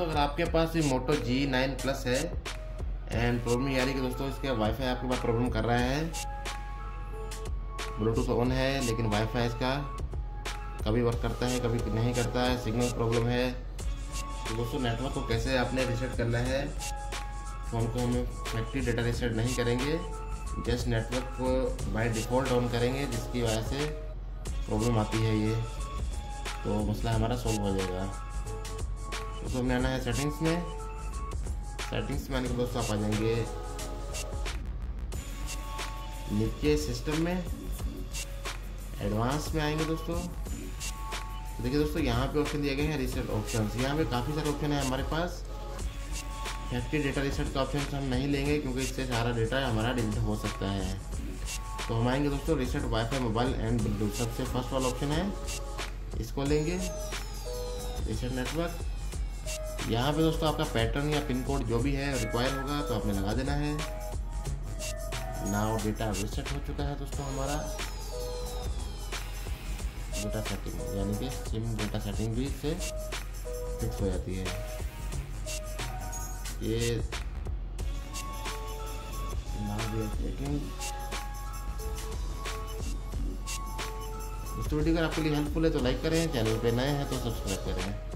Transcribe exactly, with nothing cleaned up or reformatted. दोस्तों अगर आपके पास ये मोटो जी नाइन प्लस है एंड प्रॉब्लम ये आ रही है कि दोस्तों इसका वाईफाई आपके पास प्रॉब्लम कर रहा है, ब्लूटूथ ऑन है लेकिन वाईफाई इसका कभी वर्क करता है कभी नहीं करता है, सिग्नल प्रॉब्लम है। तो दोस्तों नेटवर्क को कैसे आपने रीसेट करना है, फ़ोन को हम फैक्ट्री डेटा रीसेट नहीं करेंगे, जस्ट नेटवर्क को बाय डिफ़ॉल्ट ऑन करेंगे जिसकी वजह से प्रॉब्लम आती है ये, तो मसला हमारा सॉल्व हो जाएगा। दोस्तों हमने आना है सेटिंग्स में, सेटिंग्स में आने के दोस्तों आप आ जाएंगे नीचे सिस्टम में, एडवांस में आएंगे दोस्तों। देखिए दोस्तों यहाँ पे ऑप्शन दिए गए हैं रीसेट ऑप्शंस, यहाँ पे काफ़ी सारे ऑप्शन है हमारे पास। फैक्ट्री डेटा रीसेट का ऑप्शन हम नहीं लेंगे क्योंकि इससे सारा डेटा हमारा डिलीट हो सकता है। तो हम आएंगे दोस्तों reset wifi mobile and Bluetooth, सबसे फर्स्ट वाला ऑप्शन है, इसको लेंगे रीसेट नेटवर्क। यहाँ पे दोस्तों आपका पैटर्न या पिन कोड जो भी है रिक्वायर होगा तो आपने लगा देना है। नाउ डेटा रीसेट हो चुका है दोस्तों हमारा डेटा सेटिंग, यानी कि सिम डेटा सेटिंग भी इससे फिक्स हो जाती है। ये दोस्तों वीडियो अगर आपके लिए हेल्पफुल है तो लाइक करें, चैनल पे नए हैं तो सब्सक्राइब करें।